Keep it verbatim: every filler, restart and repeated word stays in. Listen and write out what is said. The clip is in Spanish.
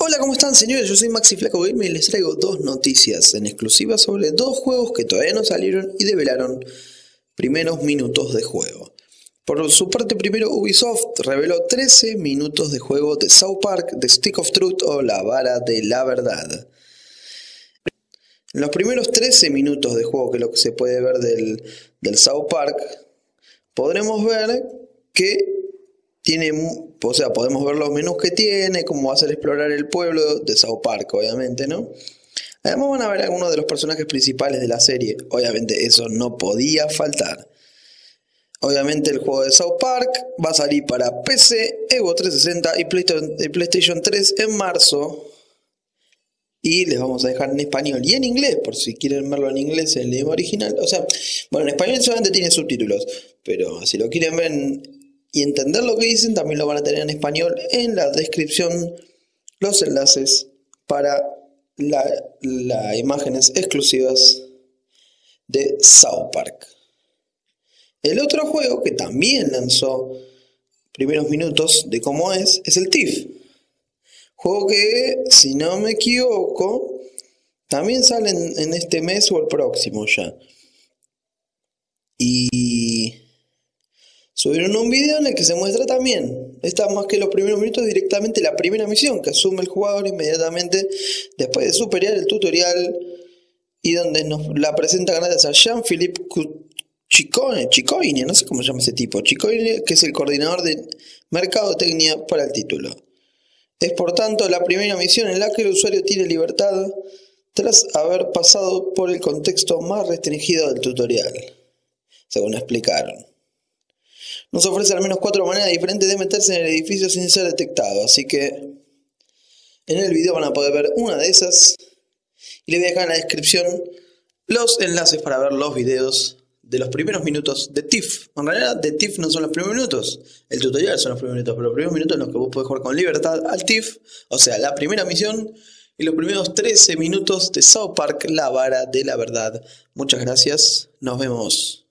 Hola, ¿cómo están, señores? Yo soy Maxi Flaco y les traigo dos noticias en exclusiva sobre dos juegos que todavía no salieron y develaron primeros minutos de juego. Por su parte, primero Ubisoft reveló trece minutos de juego de South Park, The Stick of Truth o La Vara de la Verdad. En los primeros trece minutos de juego, que es lo que se puede ver del, del South Park, podremos ver que tiene, o sea, podemos ver los menús que tiene, cómo va a ser explorar el pueblo de South Park, obviamente, ¿no? Además van a ver algunos de los personajes principales de la serie, obviamente eso no podía faltar. Obviamente el juego de South Park va a salir para P C, Xbox trescientos sesenta y PlayStation tres en marzo. Y les vamos a dejar en español y en inglés, por si quieren verlo en inglés, en el idioma original. O sea, bueno, en español solamente tiene subtítulos, pero si lo quieren ver en y entender lo que dicen, también lo van a tener en español. En la descripción los enlaces para las la imágenes exclusivas de South Park. El otro juego que también lanzó primeros minutos de cómo es, es el Thief. Juego que, si no me equivoco, también sale en, en este mes o el próximo ya. Y subieron un video en el que se muestra también, esta más que los primeros minutos, directamente la primera misión que asume el jugador inmediatamente después de superar el tutorial, y donde nos la presenta gracias a Jean-Philippe Chicoine, Chicoine, no sé cómo se llama ese tipo, Chicoine, que es el coordinador de mercadotecnia para el título. Es por tanto la primera misión en la que el usuario tiene libertad tras haber pasado por el contexto más restringido del tutorial, según explicaron. Nos ofrece al menos cuatro maneras diferentes de meterse en el edificio sin ser detectado, así que en el video van a poder ver una de esas. Y les voy a dejar en la descripción los enlaces para ver los videos de los primeros minutos de Thief. En realidad, de Thief no son los primeros minutos, el tutorial son los primeros minutos, pero los primeros minutos en los que vos podés jugar con libertad al Thief, o sea, la primera misión y los primeros trece minutos de South Park, La Vara de la Verdad. Muchas gracias, nos vemos.